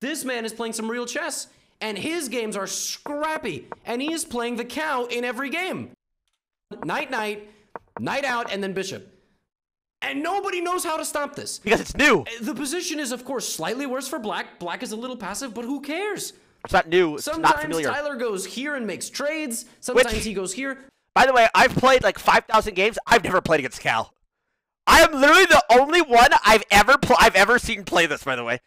This man is playing some real chess, and his games are scrappy, and he is playing the cow in every game. Knight, knight, knight out, and then bishop. And nobody knows how to stop this. Because it's new. The position is, of course, slightly worse for black. Black is a little passive, but who cares? It's not new. It's not familiar. Sometimes Tyler goes here and makes trades. Sometimes he goes here. By the way, I've played like 5,000 games. I've never played against Cal. I am literally the only one I've ever seen play this, by the way.